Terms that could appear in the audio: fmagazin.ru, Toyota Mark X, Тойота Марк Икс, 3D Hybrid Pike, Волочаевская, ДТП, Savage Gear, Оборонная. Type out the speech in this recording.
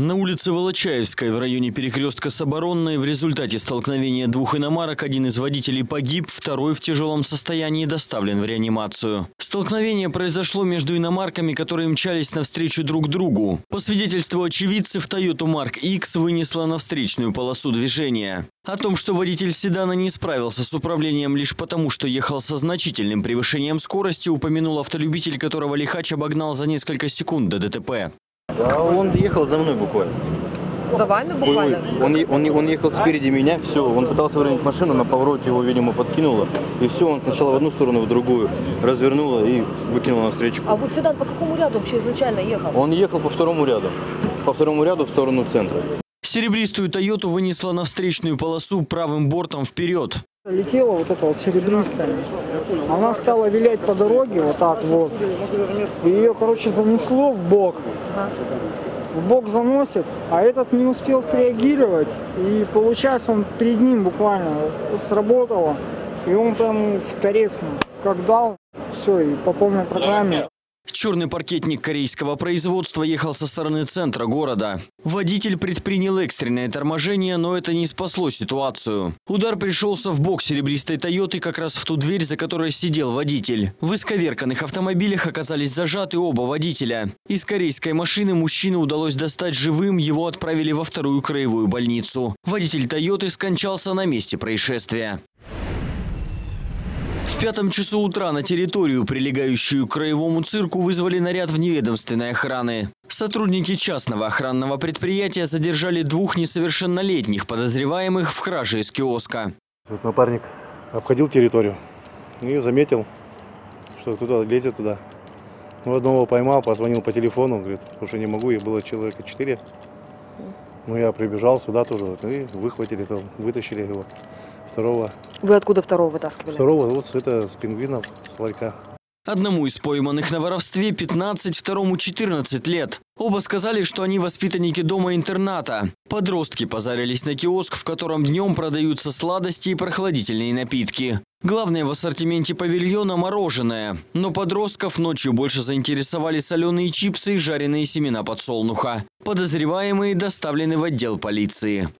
На улице Волочаевской в районе перекрестка с Оборонной в результате столкновения двух иномарок один из водителей погиб, второй в тяжелом состоянии доставлен в реанимацию. Столкновение произошло между иномарками, которые мчались навстречу друг другу. По свидетельству очевидцев, Toyota Mark X вынесла на встречную полосу движения. О том, что водитель седана не справился с управлением лишь потому, что ехал со значительным превышением скорости, упомянул автолюбитель, которого лихач обогнал за несколько секунд до ДТП. Да, он ехал за мной буквально. За вами буквально? Он ехал спереди меня, все, он пытался выровнять машину, на повороте его, видимо, подкинуло. И все, он сначала в одну сторону, в другую развернуло и выкинуло навстречу. А вот седан по какому ряду вообще изначально ехал? Он ехал по второму ряду в сторону центра. Серебристую «Тойоту» вынесла на встречную полосу правым бортом вперед. Летела вот эта вот серебристая. Она стала вилять по дороге вот так вот. И ее, короче, занесло в бок. В бок заносит, а этот не успел среагировать. И получается, он перед ним буквально сработало. И он там в торец как дал. Все, и по полной программе. Черный паркетник корейского производства ехал со стороны центра города. Водитель предпринял экстренное торможение, но это не спасло ситуацию. Удар пришелся в бок серебристой «Тойоты» как раз в ту дверь, за которой сидел водитель. В исковерканных автомобилях оказались зажаты оба водителя. Из корейской машины мужчину удалось достать живым, его отправили во вторую краевую больницу. Водитель «Тойоты» скончался на месте происшествия. В 5 часу утра на территорию, прилегающую к краевому цирку, вызвали наряд вневедомственной охраны. Сотрудники частного охранного предприятия задержали двух несовершеннолетних подозреваемых в краже из киоска. Вот напарник обходил территорию и заметил, что туда лезет туда. Ну, одного поймал, позвонил по телефону, говорит, уже не могу, их было человека 4. Ну, я прибежал сюда тоже, вот, и выхватили, там, вытащили его. Второго. Вы откуда второго вытаскивали? Второго, вот это с пингвинов, с ларька. Одному из пойманных на воровстве 15, второму 14 лет. Оба сказали, что они воспитанники дома-интерната. Подростки позарились на киоск, в котором днем продаются сладости и прохладительные напитки. Главное в ассортименте павильона – мороженое. Но подростков ночью больше заинтересовали соленые чипсы и жареные семена подсолнуха. Подозреваемые доставлены в отдел полиции.